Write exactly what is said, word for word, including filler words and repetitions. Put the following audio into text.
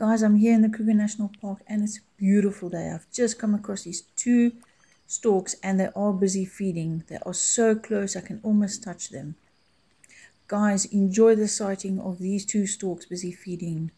Guys, I'm here in the Kruger National Park and it's a beautiful day. I've just come across these two storks and they are busy feeding. They are so close I can almost touch them. Guys, enjoy the sighting of these two storks busy feeding.